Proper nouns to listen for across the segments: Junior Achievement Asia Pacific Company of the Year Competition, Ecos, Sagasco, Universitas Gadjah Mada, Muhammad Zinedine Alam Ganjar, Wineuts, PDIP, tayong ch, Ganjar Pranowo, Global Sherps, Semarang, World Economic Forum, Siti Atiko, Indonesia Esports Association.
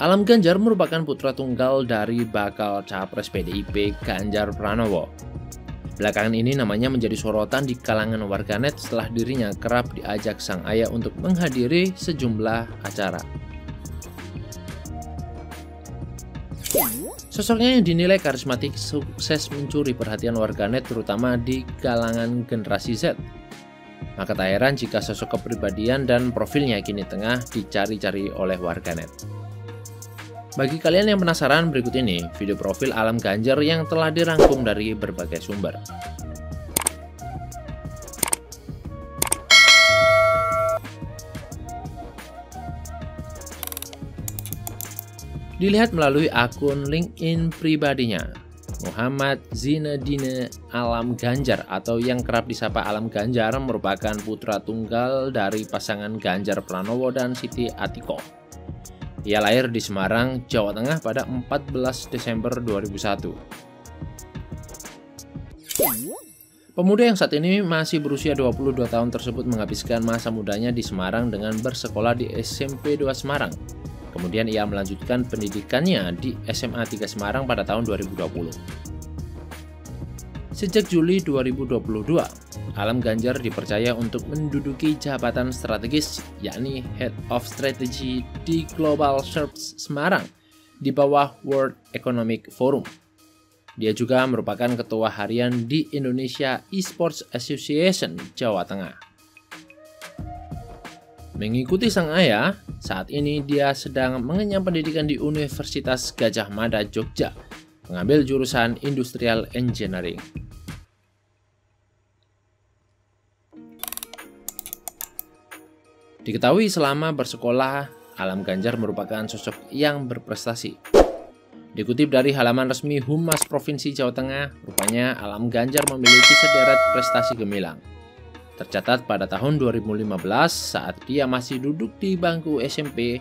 Alam Ganjar merupakan putra tunggal dari bakal capres PDIP Ganjar Pranowo. Belakangan ini namanya menjadi sorotan di kalangan warganet setelah dirinya kerap diajak sang ayah untuk menghadiri sejumlah acara. Sosoknya yang dinilai karismatik sukses mencuri perhatian warganet terutama di kalangan generasi Z. Maka tak heran jika sosok kepribadian dan profilnya kini tengah dicari-cari oleh warganet. Bagi kalian yang penasaran, berikut ini video profil Alam Ganjar yang telah dirangkum dari berbagai sumber. Dilihat melalui akun LinkedIn pribadinya, Muhammad Zinedine Alam Ganjar atau yang kerap disapa Alam Ganjar merupakan putra tunggal dari pasangan Ganjar Pranowo dan Siti Atiko. Ia lahir di Semarang, Jawa Tengah pada 14 Desember 2001. Pemuda yang saat ini masih berusia 22 tahun tersebut menghabiskan masa mudanya di Semarang dengan bersekolah di SMP 2 Semarang. Kemudian ia melanjutkan pendidikannya di SMA 3 Semarang pada tahun 2020. Sejak Juli 2022, Alam Ganjar dipercaya untuk menduduki jabatan strategis, yakni Head of Strategy di Global Sherps Semarang di bawah World Economic Forum. Dia juga merupakan ketua harian di Indonesia Esports Association Jawa Tengah. Mengikuti sang ayah, saat ini dia sedang mengenyam pendidikan di Universitas Gadjah Mada, Jogja, mengambil jurusan Industrial Engineering. Diketahui selama bersekolah, Alam Ganjar merupakan sosok yang berprestasi. Dikutip dari halaman resmi Humas Provinsi Jawa Tengah, rupanya Alam Ganjar memiliki sederet prestasi gemilang. Tercatat pada tahun 2015, saat dia masih duduk di bangku SMP,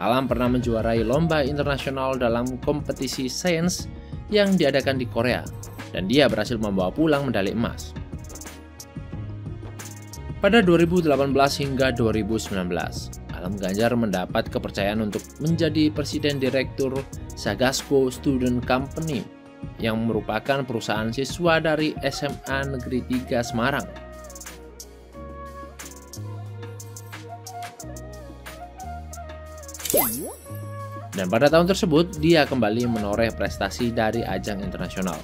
Alam pernah menjuarai lomba internasional dalam kompetisi sains yang diadakan di Korea, dan dia berhasil membawa pulang medali emas. Pada 2018 hingga 2019, Alam Ganjar mendapat kepercayaan untuk menjadi Presiden Direktur Sagasco Student Company yang merupakan perusahaan siswa dari SMA Negeri 3 Semarang. Dan pada tahun tersebut, dia kembali menoreh prestasi dari ajang internasional.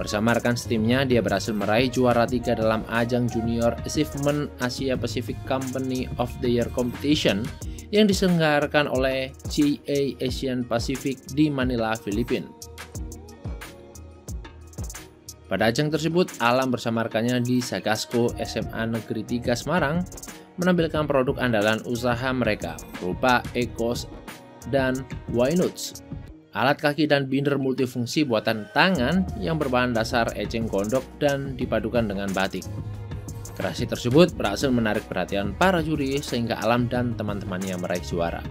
Bersama rekan setimnya, dia berhasil meraih juara 3 dalam ajang Junior Achievement Asia Pacific Company of the Year Competition yang diselenggarakan oleh GA Asian Pacific di Manila, Filipina. Pada ajang tersebut, Alam bersama rekannya di Sagasco SMA Negeri 3 Semarang menampilkan produk andalan usaha mereka berupa Ecos dan Wineuts, alat kaki dan binder multifungsi buatan tangan yang berbahan dasar eceng gondok dan dipadukan dengan batik. Kreasi tersebut berhasil menarik perhatian para juri sehingga Alam dan teman-temannya meraih juara.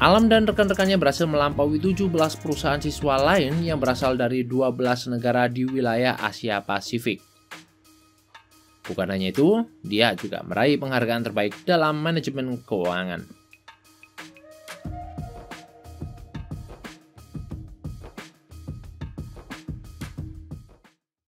Alam dan rekan-rekannya berhasil melampaui 17 perusahaan siswa lain yang berasal dari 12 negara di wilayah Asia Pasifik. Bukan hanya itu, dia juga meraih penghargaan terbaik dalam manajemen keuangan.